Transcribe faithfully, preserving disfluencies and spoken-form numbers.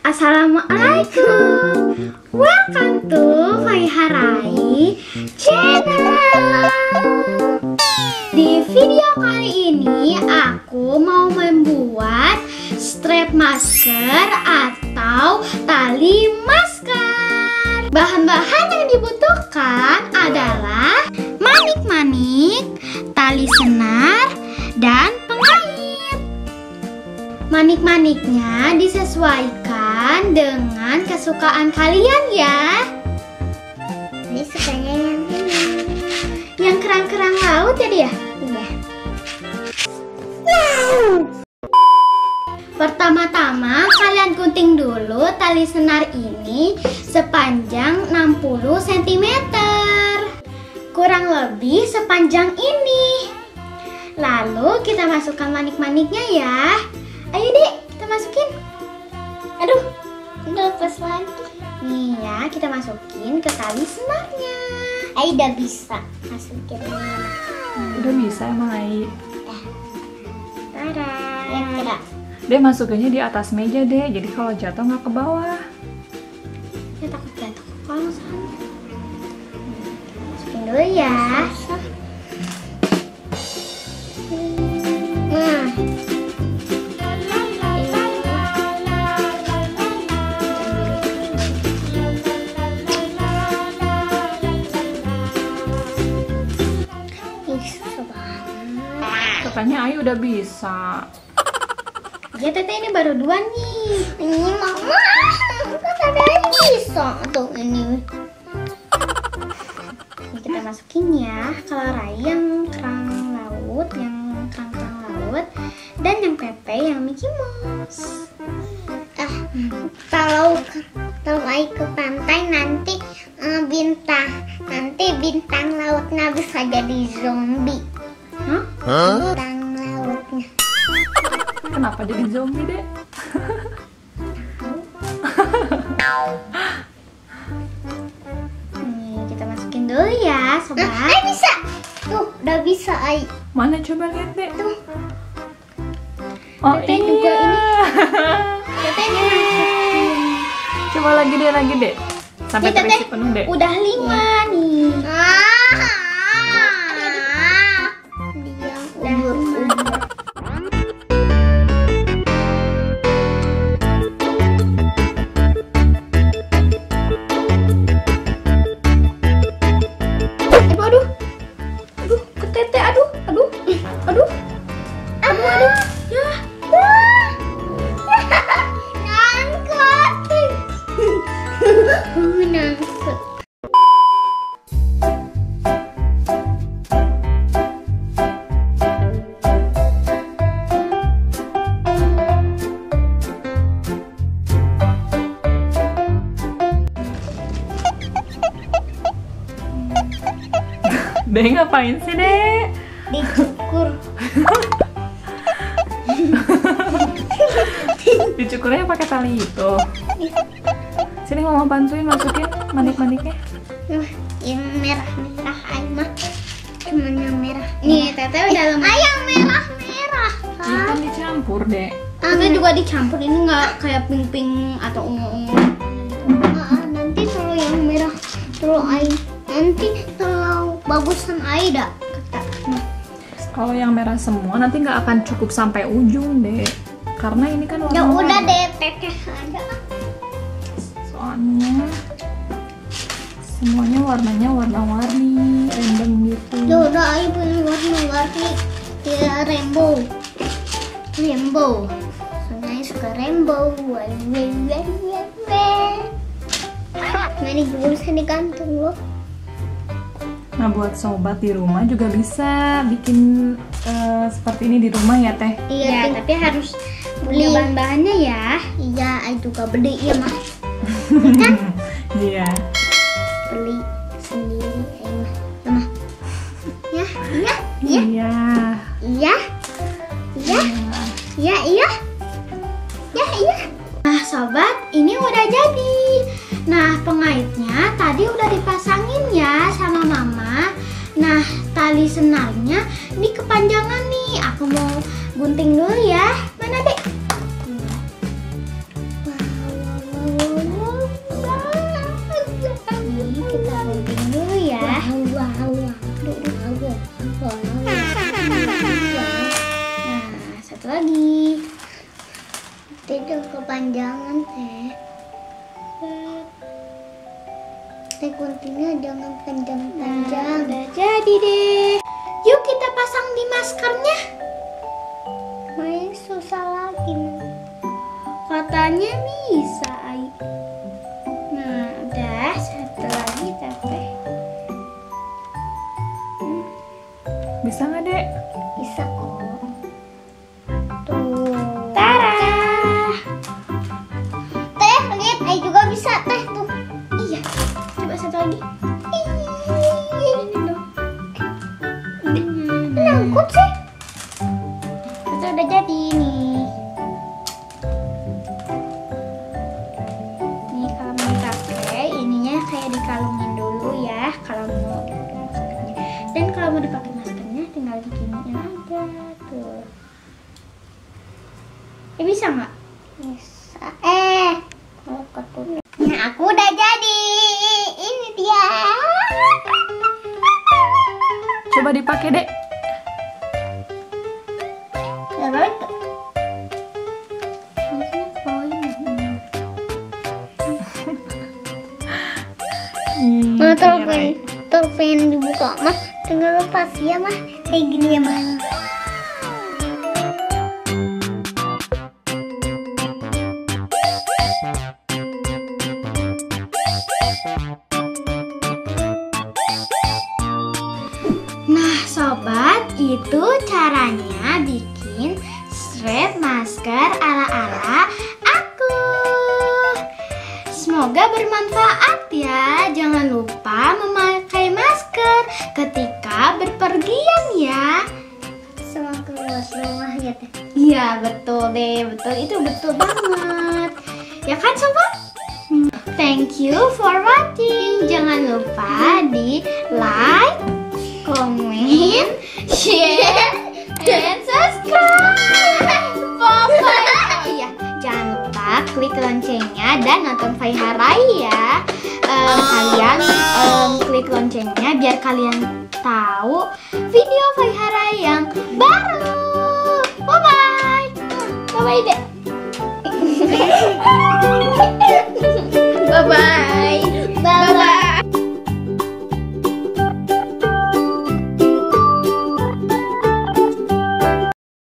Assalamualaikum. Welcome to Faiha Rayi Channel. Di video kali ini aku mau membuat strap masker atau tali masker. Bahan-bahan yang dibutuhkan adalah manik-manik, tali senar, dan pengait. Manik-maniknya disesuaikan dengan kesukaan kalian ya. Ini sukanya yang ini, yang kerang-kerang laut jadi ya? Iya. Wow. Pertama-tama kalian gunting dulu tali senar ini sepanjang enam puluh sentimeter, kurang lebih sepanjang ini. Lalu kita masukkan manik-maniknya ya. Ayo deh, kita masukin. Aduh, udah lepas lagi. Nih ya, kita masukin ke tali senarnya. Ai udah bisa masukin. Hmm. Udah bisa emang Ai. Parah. Dia masukinnya di atas meja deh, jadi kalau jatuh nggak ke bawah. Ya takut jatuh kalau salah. Masukin dulu ya. Nah. Katanya Ayu udah bisa. Ya Tete ini baru dua nih. Ini Mama, kok Tete bisa tuh ini. Ini kita masukin ya. Kalau Rai yang kerang laut, yang kerang-kerang laut, dan yang Pepe yang Mickey Mouse. Ah, kalau kalau Ayu ke pantai nanti uh, bintang, nanti bintang lautnya bisa jadi zombie. Hah? Bintang lautnya. Kenapa jadi zombie deh? Nih kita masukin dulu ya, sobat. Eh bisa. Tuh, udah bisa Ai. Mana coba lihat deh. Tuh. Oh Tete iya. Juga ini. Tete ini masukin. Coba lagi deh, lagi deh. Sampai ya, terisi penuh deh. Udah lima ya. Nih. Ah. Dek ngapain sih Dek? Dicukur. Dicukurnya pakai tali itu. Sini Mama bantuin masukin manik-maniknya. Yang merah-merah Aima. Cuman yang merah. Nih Tete udah lumayan. Ah yang merah-merah. Ini kan dicampur Dek. Nanti juga dicampur, ini nggak kayak pink-pink atau ungu-ungu. Nanti kalau yang merah terus Aima. Nanti terlalu bagusan Aida kata. Kalau yang merah semua nanti nggak akan cukup sampai ujung deh, karena ini kan warna. Ya udah deh Teteh ada. Soalnya semuanya warnanya warna-warni, random gitu. Ya udah Aida pilih warna-warni, tidak rainbow. Rainbow. Soalnya suka rainbow. Nanti bagusan digantung loh. Nah buat sobat di rumah juga bisa bikin uh, seperti ini di rumah ya Teh. Iya, tapi harus beli bahan-bahannya ya. Iya, Ai juga beli ya Mas. Kan? Iya. Beli sendiri Ai mah. Ya, iya, iya. Iya. Iya. Iya. Iya, iya. Ya, iya. Nah, sobat, ini udah jadi. Nah pengaitnya tadi udah dipasangin ya sama Mama. Nah tali tali senangnya ini kepanjangan nih. Aku mau gunting dulu ya. Mana dek? Kita gunting dulu ya. Nah, satu lagi. Itu kepanjangan teh. Kuntingnya jangan panjang-panjang. Nah, udah jadi deh. Yuk kita pasang di maskernya. Main susah lagi nih. Katanya bisa. Nah udah satu lagi capek. Hmm. Bisa nggak dek? Bisa kok. Tuh. Tara. Teh lihat, saya juga bisa teh tuh. Iya. Satu lagi. Ini dong. Hmm. Nangkut sih. Itu udah jadi nih. Nih kalau mau pakai ininya kayak dikalungin dulu ya kalau mau. Dan kalau mau dipakai maskernya tinggal diginiin aja tuh. Eh bisa nggak? Bisa. Eh kalau ketunda. Nah aku udah jadi. Coba dipakai dek. Ya baik. Nah terpen, terpen dibuka mas. Tinggal lepas ya mas. Kayak gini ya mas. Sobat, itu caranya bikin strap masker ala-ala aku. Semoga bermanfaat ya. Jangan lupa memakai masker ketika berpergian ya. Sama keluar rumah ya teh. Iya betul deh, betul itu betul banget. Ya kan sobat? Thank you for watching. Jangan lupa di like, comment, share, and subscribe. Pokoknya ya, jangan lupa klik loncengnya dan nonton Faiha Rayi ya. Um, kalian um, klik loncengnya biar kalian tahu video Faiha Rayi yang baru. Bye bye. Bye bye deh. Bye bye. Bye bye.